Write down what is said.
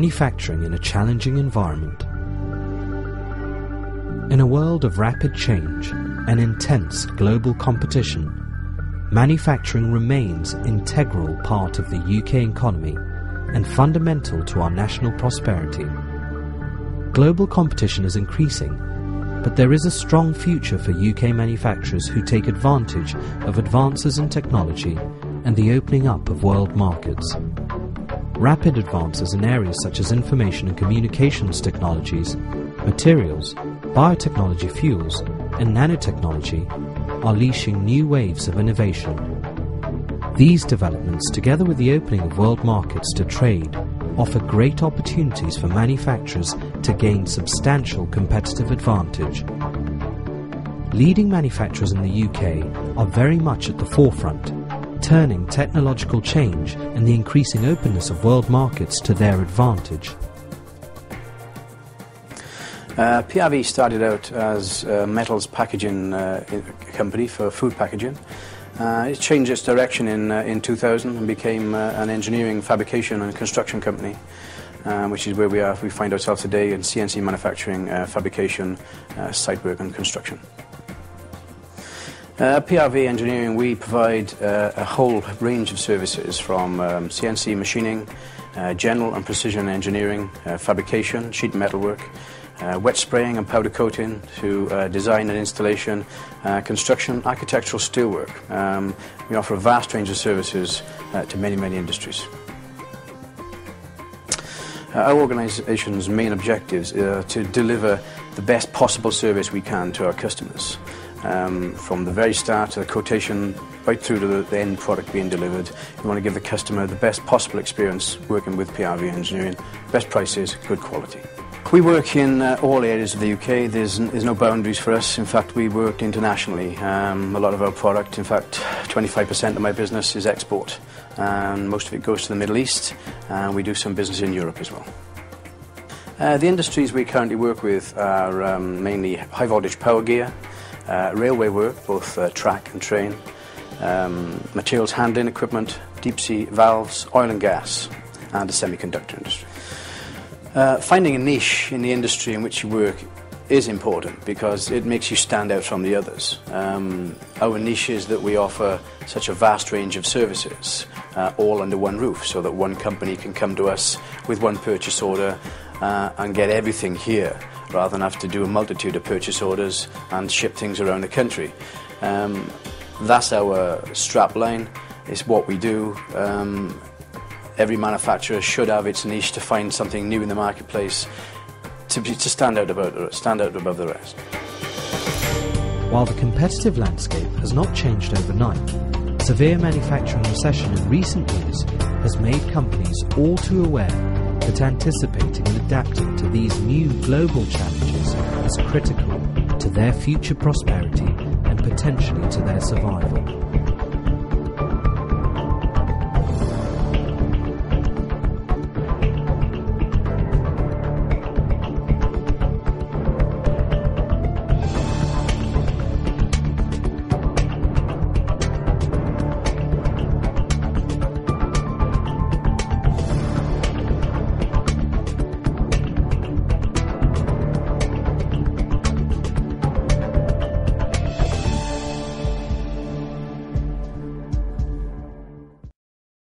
manufacturing in a challenging environment. In a world of rapid change and intense global competition, manufacturing remains an integral part of the UK economy and fundamental to our national prosperity. Global competition is increasing, but there is a strong future for UK manufacturers who take advantage of advances in technology and the opening up of world markets. Rapid advances in areas such as information and communications technologies, materials, biotechnology fuels, and nanotechnology are unleashing new waves of innovation. These developments, together with the opening of world markets to trade, offer great opportunities for manufacturers to gain substantial competitive advantage. Leading manufacturers in the UK are very much at the forefront, turning technological change and the increasing openness of world markets to their advantage. PRV started out as a metals packaging company for food packaging. It changed its direction in 2000 and became an engineering, fabrication and construction company, which is where we find ourselves today in CNC manufacturing, fabrication, site work and construction. At PRV Engineering we provide a whole range of services from CNC machining, general and precision engineering, fabrication, sheet metal work, wet spraying and powder coating, to design and installation, construction, architectural steelwork. We offer a vast range of services to many industries. Our organisation's main objectives are to deliver the best possible service we can to our customers, from the very start to the quotation right through to the end product being delivered. We want to give the customer the best possible experience working with PRV Engineering, best prices, good quality. We work in all areas of the UK. There's no boundaries for us. In fact, we work internationally. A lot of our product, in fact 25% of my business is export, and most of it goes to the Middle East, and we do some business in Europe as well. The industries we currently work with are mainly high voltage power gear, railway work, both track and train, materials handling equipment, deep sea valves, oil and gas, and the semiconductor industry. Finding a niche in the industry in which you work is important because it makes you stand out from the others. Our niche is that we offer such a vast range of services, all under one roof, so that one company can come to us with one purchase order and get everything here, rather than have to do a multitude of purchase orders and ship things around the country. That's our strap line. It's what we do. Every manufacturer should have its niche to find something new in the marketplace to stand out above the rest. While the competitive landscape has not changed overnight, severe manufacturing recession in recent years has made companies all too aware that anticipating and adapting to these new global challenges is critical to their future prosperity and potentially to their survival.